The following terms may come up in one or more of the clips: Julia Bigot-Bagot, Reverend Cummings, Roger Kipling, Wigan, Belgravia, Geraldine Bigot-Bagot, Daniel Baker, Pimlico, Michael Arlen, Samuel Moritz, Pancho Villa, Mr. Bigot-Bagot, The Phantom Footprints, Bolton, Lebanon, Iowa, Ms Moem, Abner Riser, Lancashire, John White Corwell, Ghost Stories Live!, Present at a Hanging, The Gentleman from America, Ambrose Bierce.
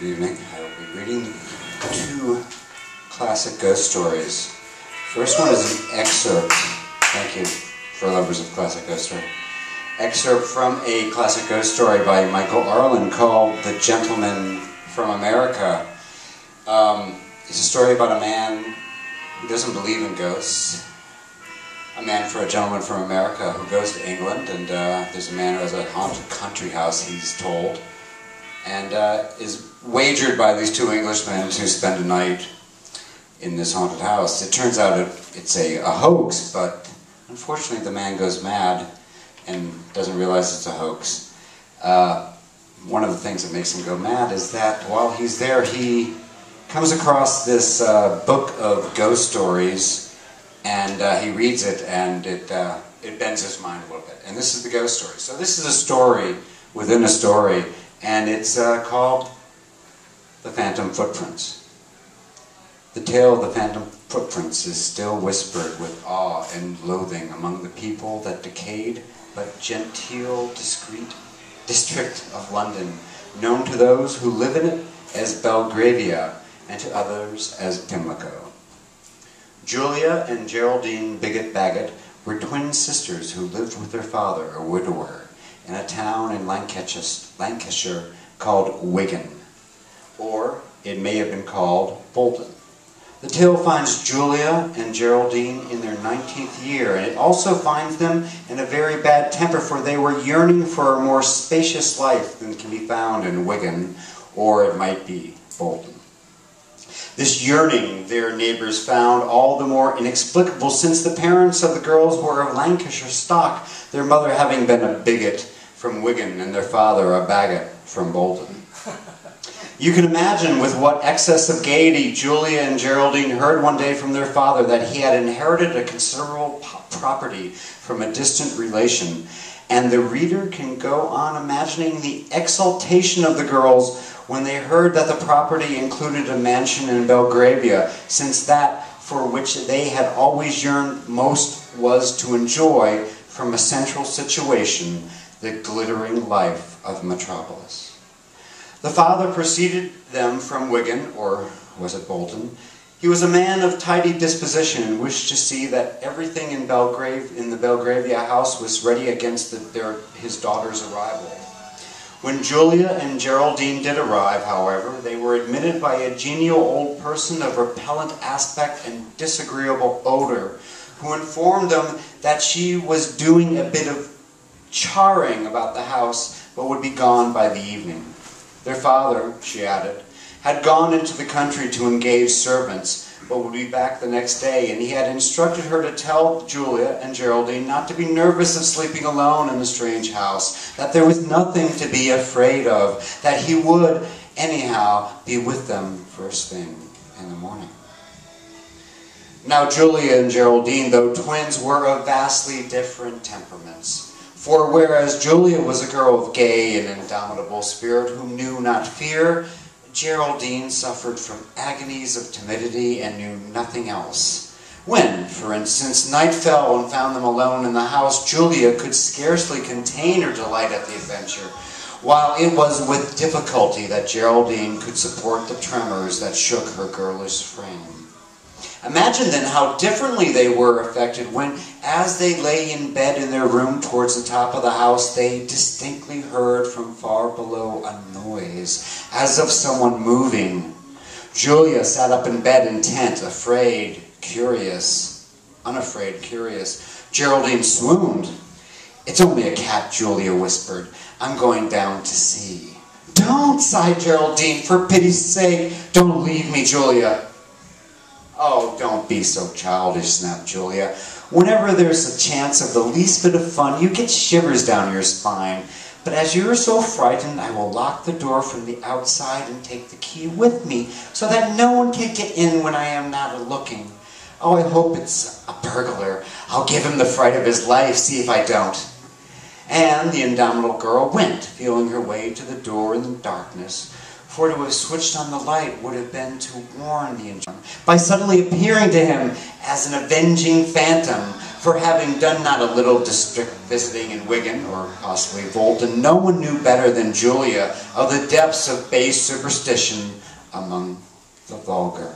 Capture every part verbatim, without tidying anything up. Good evening. I will be reading two classic ghost stories. First one is an excerpt. Thank you for lovers of classic ghost story. Excerpt from a classic ghost story by Michael Arlen called The Gentleman from America. Um, it's a story about a man who doesn't believe in ghosts. A man for a gentleman from America who goes to England, and uh, there's a man who has a haunted country house, he's told, and uh, is wagered by these two Englishmen to spend a night in this haunted house. It turns out it, it's a, a hoax, but unfortunately the man goes mad and doesn't realize it's a hoax. Uh, one of the things that makes him go mad is that while he's there, he comes across this uh, book of ghost stories. And uh, he reads it, and it uh, it bends his mind a little bit. And this is the ghost story. So this is a story within a story, and it's uh, called The Phantom Footprints. The tale of the Phantom Footprints is still whispered with awe and loathing among the people that decayed but genteel, discreet district of London, known to those who live in it as Belgravia, and to others as Pimlico. Julia and Geraldine Bigot-Bagot were twin sisters who lived with their father, a widower, in a town in Lancashire called Wigan, or it may have been called Bolton. The tale finds Julia and Geraldine in their nineteenth year, and it also finds them in a very bad temper, for they were yearning for a more spacious life than can be found in Wigan, or it might be Bolton. This yearning their neighbors found all the more inexplicable since the parents of the girls were of Lancashire stock, their mother having been a bigot from Wigan and their father a bagot from Bolton. You can imagine with what excess of gaiety Julia and Geraldine heard one day from their father that he had inherited a considerable property from a distant relation, and the reader can go on imagining the exultation of the girls when they heard that the property included a mansion in Belgravia, since that for which they had always yearned most was to enjoy, from a central situation, the glittering life of metropolis. The father preceded them from Wigan, or was it Bolton? He was a man of tidy disposition and wished to see that everything in, Belgrave, in the Belgravia house was ready against the, their, his daughter's arrival. When Julia and Geraldine did arrive, however, they were admitted by a genial old person of repellent aspect and disagreeable odor, who informed them that she was doing a bit of charring about the house, but would be gone by the evening. Their father, she added, had gone into the country to engage servants, but would be back the next day, and he had instructed her to tell Julia and Geraldine not to be nervous of sleeping alone in a strange house, that there was nothing to be afraid of, that he would, anyhow, be with them first thing in the morning. Now Julia and Geraldine, though twins, were of vastly different temperaments. For whereas Julia was a girl of gay and indomitable spirit who knew not fear, Geraldine suffered from agonies of timidity and knew nothing else. When, for instance, night fell and found them alone in the house, Julia could scarcely contain her delight at the adventure, while it was with difficulty that Geraldine could support the tremors that shook her girlish frame. Imagine then how differently they were affected when, as they lay in bed in their room towards the top of the house, they distinctly heard from far below a noise, as of someone moving. Julia sat up in bed intent, afraid, curious, unafraid, curious. Geraldine swooned. "It's only a cat," Julia whispered. "I'm going down to see." "Don't," sighed Geraldine. "For pity's sake, don't leave me, Julia." "Oh, don't be so childish," snapped Julia. "Whenever there's a chance of the least bit of fun, you get shivers down your spine. But as you're so frightened, I will lock the door from the outside and take the key with me, so that no one can get in when I am not looking. Oh, I hope it's a burglar. I'll give him the fright of his life, see if I don't." And the indomitable girl went, feeling her way to the door in the darkness, for to have switched on the light would have been to warn the intruder by suddenly appearing to him as an avenging phantom for having done not a little district visiting in Wigan, or possibly Bolton, no one knew better than Julia of the depths of base superstition among the vulgar.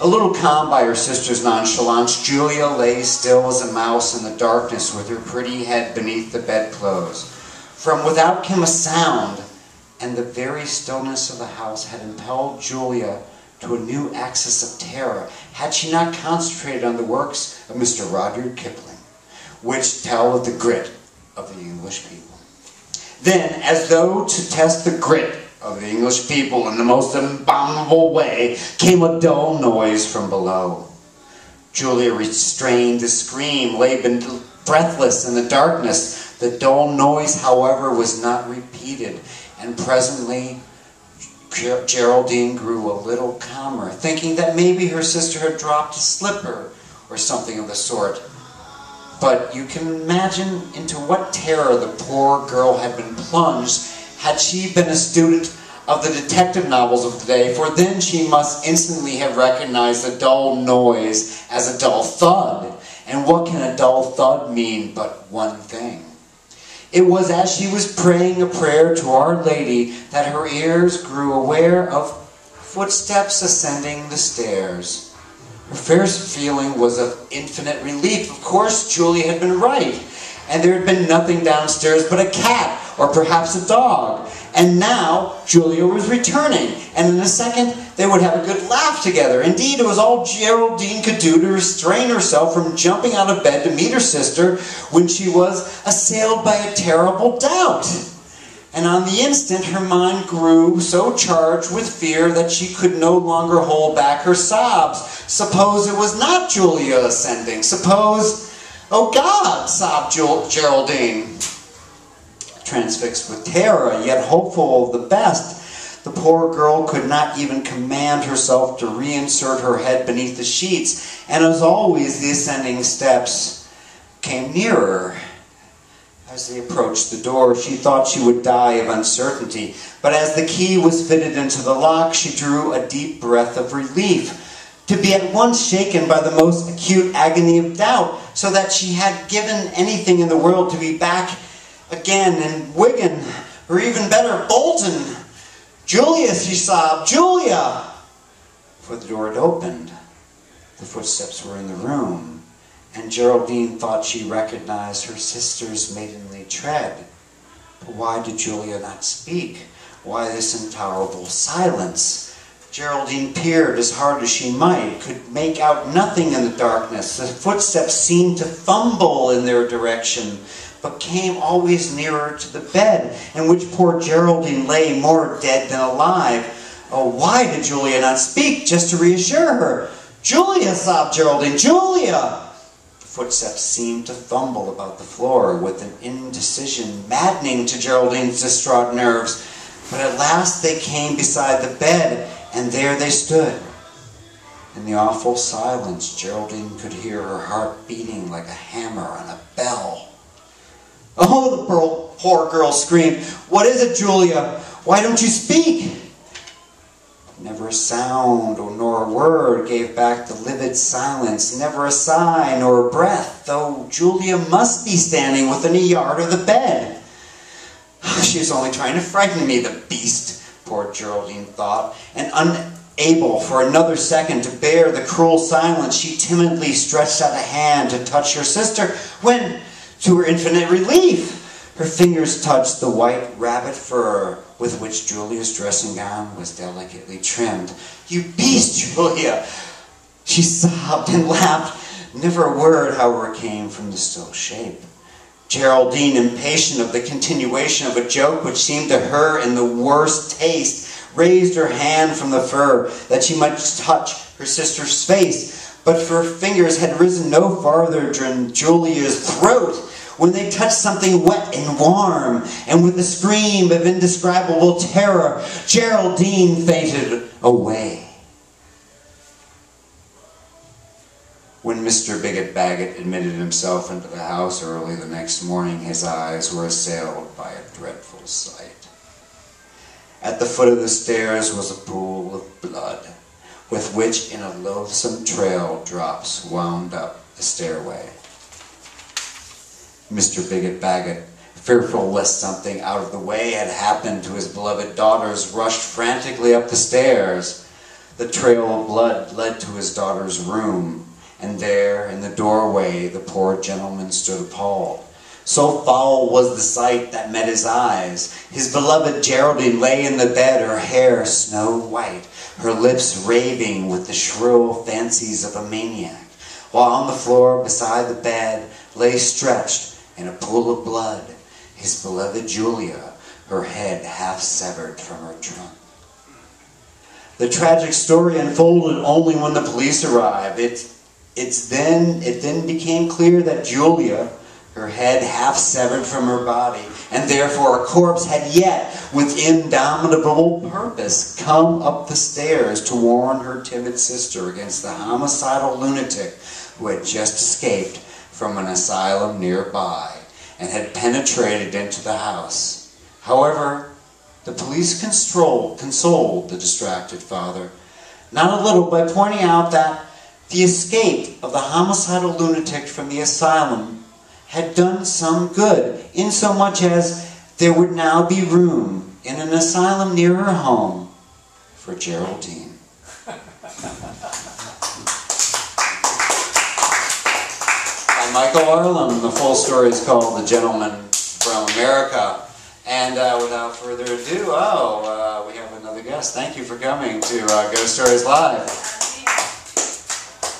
A little calmed by her sister's nonchalance, Julia lay still as a mouse in the darkness with her pretty head beneath the bedclothes. From without came a sound, and the very stillness of the house had impelled Julia to a new access of terror, had she not concentrated on the works of Mister Roger Kipling, which tell of the grit of the English people. Then, as though to test the grit of the English people in the most abominable way, came a dull noise from below. Julia restrained the scream, lay breathless in the darkness. The dull noise, however, was not repeated, and presently Ger Geraldine grew a little calmer, thinking that maybe her sister had dropped a slipper or something of the sort. But you can imagine into what terror the poor girl had been plunged had she been a student of the detective novels of the day, for then she must instantly have recognized the dull noise as a dull thud. And what can a dull thud mean but one thing? It was as she was praying a prayer to Our Lady that her ears grew aware of footsteps ascending the stairs. Her first feeling was of infinite relief. Of course, Julia had been right, and there had been nothing downstairs but a cat, or perhaps a dog. And now Julia was returning, and in a second they would have a good laugh together. Indeed, it was all Geraldine could do to restrain herself from jumping out of bed to meet her sister when she was assailed by a terrible doubt. And on the instant her mind grew so charged with fear that she could no longer hold back her sobs. Suppose it was not Julia ascending. Suppose, oh God, sobbed Jul- Geraldine. Transfixed with terror, yet hopeful of the best, the poor girl could not even command herself to reinsert her head beneath the sheets, and as always the ascending steps came nearer. As they approached the door, she thought she would die of uncertainty, but as the key was fitted into the lock, she drew a deep breath of relief, to be at once shaken by the most acute agony of doubt, so that she had given anything in the world to be back again in Wigan, or even better, Bolton. Julia, she sobbed, Julia! For the door had opened. The footsteps were in the room, and Geraldine thought she recognized her sister's maidenly tread. But why did Julia not speak? Why this intolerable silence? Geraldine peered as hard as she might, could make out nothing in the darkness. The footsteps seemed to fumble in their direction, but came always nearer to the bed in which poor Geraldine lay more dead than alive. Oh, why did Julia not speak, just to reassure her? Julia, sobbed Geraldine, Julia! The footsteps seemed to fumble about the floor with an indecision maddening to Geraldine's distraught nerves, but at last they came beside the bed, and there they stood. In the awful silence, Geraldine could hear her heart beating like a hammer on a bell. Oh, the poor, poor girl screamed. What is it, Julia? Why don't you speak? Never a sound nor a word gave back the livid silence, never a sigh nor a breath, though Julia must be standing within a yard of the bed. She was only trying to frighten me, the beast, poor Geraldine thought, and unable for another second to bear the cruel silence, she timidly stretched out a hand to touch her sister when, to her infinite relief, her fingers touched the white rabbit fur with which Julia's dressing gown was delicately trimmed. You beast, Julia! She sobbed and laughed. Never a word, however, came from the still shape. Geraldine, impatient of the continuation of a joke which seemed to her in the worst taste, raised her hand from the fur that she might touch her sister's face. But her fingers had risen no farther than Julia's throat when they touched something wet and warm, and with a scream of indescribable terror, Geraldine fainted away. When Mister Bigot-Bagot admitted himself into the house early the next morning, his eyes were assailed by a dreadful sight. At the foot of the stairs was a pool of blood, with which in a loathsome trail drops wound up the stairway. Mister Bigot-Bagot, fearful lest something out of the way had happened to his beloved daughters, rushed frantically up the stairs. The trail of blood led to his daughter's room, and there, in the doorway, the poor gentleman stood appalled. So foul was the sight that met his eyes. His beloved Geraldine lay in the bed, her hair snow white, her lips raving with the shrill fancies of a maniac, while on the floor beside the bed lay stretched in a pool of blood his beloved Julia, her head half severed from her trunk. The tragic story unfolded only when the police arrived. It, it's then, it then became clear that Julia, her head half severed from her body, and therefore a corpse, had yet, with indomitable purpose, come up the stairs to warn her timid sister against the homicidal lunatic who had just escaped from an asylum nearby and had penetrated into the house. However, the police consoled, consoled the distracted father, not a little, by pointing out that the escape of the homicidal lunatic from the asylum had done some good, insomuch as there would now be room in an asylum near her home for Geraldine. Michael Arlen. The full story is called The Gentleman from America. And uh, without further ado, oh, uh, we have another guest. Thank you for coming to uh, Ghost Stories Live.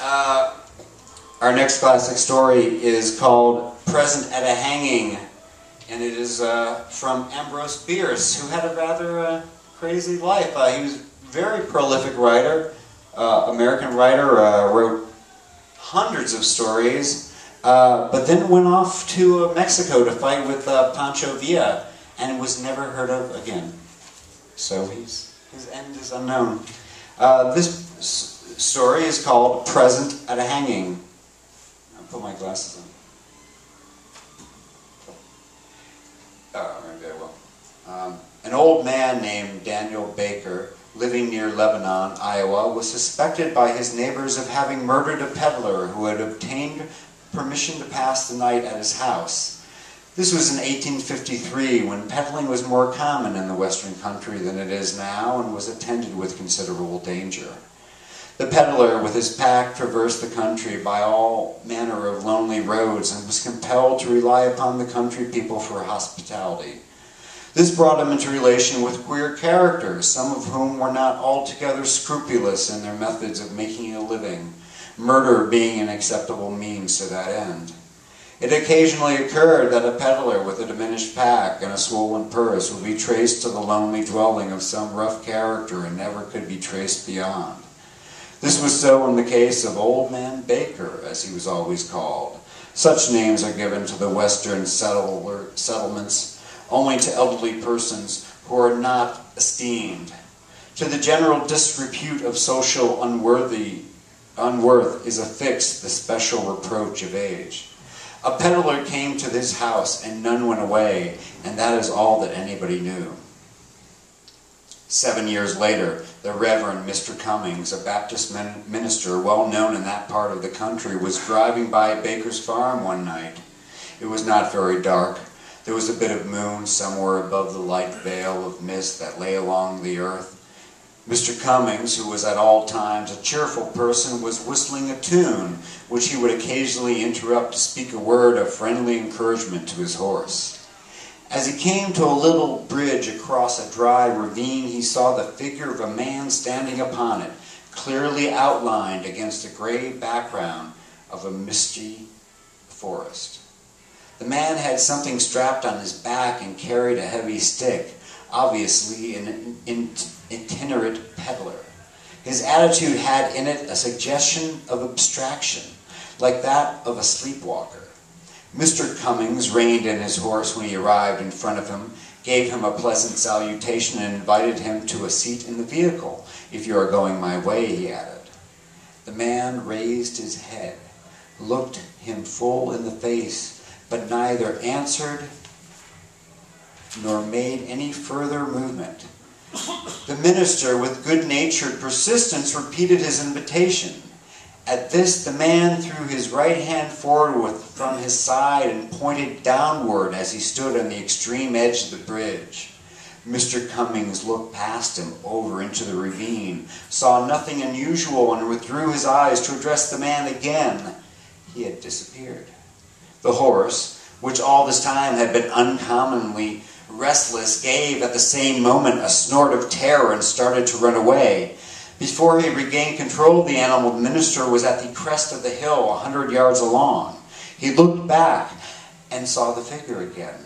Uh, our next classic story is called Present at a Hanging, and it is uh, from Ambrose Bierce, who had a rather uh, crazy life. Uh, he was a very prolific writer, uh, American writer, uh, wrote hundreds of stories. Uh, but then went off to uh, Mexico to fight with uh, Pancho Villa, and was never heard of again. So he's, his end is unknown. Uh, this s story is called Present at a Hanging. I'll put my glasses on. Oh, maybe I will. Um, an old man named Daniel Baker, living near Lebanon, Iowa, was suspected by his neighbors of having murdered a peddler who had obtained permission to pass the night at his house. This was in eighteen fifty-three, when peddling was more common in the Western country than it is now, and was attended with considerable danger. The peddler, with his pack, traversed the country by all manner of lonely roads, and was compelled to rely upon the country people for hospitality. This brought him into relation with queer characters, some of whom were not altogether scrupulous in their methods of making a living, murder being an acceptable means to that end. It occasionally occurred that a peddler with a diminished pack and a swollen purse would be traced to the lonely dwelling of some rough character and never could be traced beyond. This was so in the case of Old Man Baker, as he was always called. Such names are given to the Western settler, settlements only to elderly persons who are not esteemed. To the general disrepute of social unworthy Unworth is affixed the special reproach of age. A peddler came to this house, and none went away, and that is all that anybody knew. Seven years later, the Reverend Mister Cummings, a Baptist minister well known in that part of the country, was driving by Baker's farm one night. It was not very dark. There was a bit of moon somewhere above the light veil of mist that lay along the earth. Mister Cummings, who was at all times a cheerful person, was whistling a tune, which he would occasionally interrupt to speak a word of friendly encouragement to his horse. As he came to a little bridge across a dry ravine, he saw the figure of a man standing upon it, clearly outlined against the gray background of a misty forest. The man had something strapped on his back and carried a heavy stick, obviously an itinerant peddler. His attitude had in it a suggestion of abstraction, like that of a sleepwalker. Mister Cummings reined in his horse when he arrived in front of him, gave him a pleasant salutation, and invited him to a seat in the vehicle. "If you are going my way," he added. The man raised his head, looked him full in the face, but neither answered nor made any further movement. The minister, with good-natured persistence, repeated his invitation. At this the man threw his right hand forward from his side and pointed downward as he stood on the extreme edge of the bridge. Mister Cummings looked past him over into the ravine, saw nothing unusual, and withdrew his eyes to address the man again. He had disappeared. The horse, which all this time had been uncommonly restless, gave at the same moment a snort of terror and started to run away. Before he regained control of the animal, the minister was at the crest of the hill, a hundred yards along. He looked back and saw the figure again,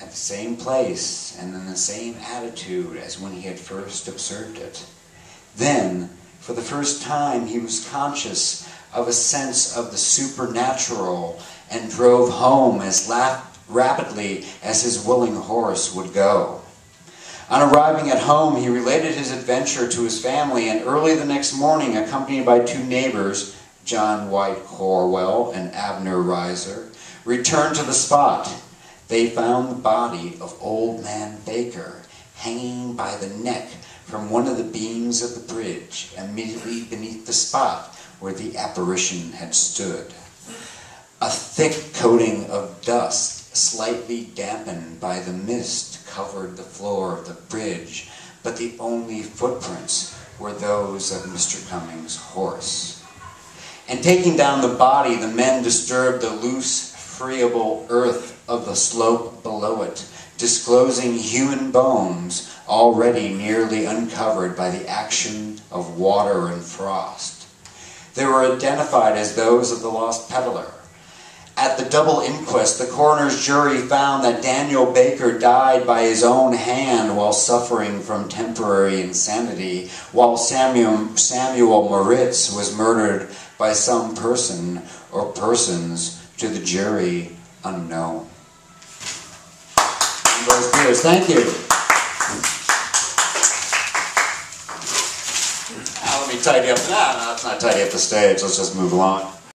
at the same place and in the same attitude as when he had first observed it. Then, for the first time, he was conscious of a sense of the supernatural and drove home as rapidly as his willing horse would go. On arriving at home, he related his adventure to his family, and early the next morning, accompanied by two neighbors, John White Corwell and Abner Riser, returned to the spot. They found the body of Old Man Baker hanging by the neck from one of the beams of the bridge, immediately beneath the spot where the apparition had stood. A thick coating of dust, slightly dampened by the mist, covered the floor of the bridge, but the only footprints were those of Mister Cummings' horse. And taking down the body, the men disturbed the loose, friable earth of the slope below it, disclosing human bones already nearly uncovered by the action of water and frost. They were identified as those of the lost peddler. At the double inquest, the coroner's jury found that Daniel Baker died by his own hand while suffering from temporary insanity, while Samuel, Samuel Moritz was murdered by some person or persons, to the jury unknown. Ambrose Bierce, thank you. Now let me tidy up. No, no, let's not tidy up the stage. Let's just move along.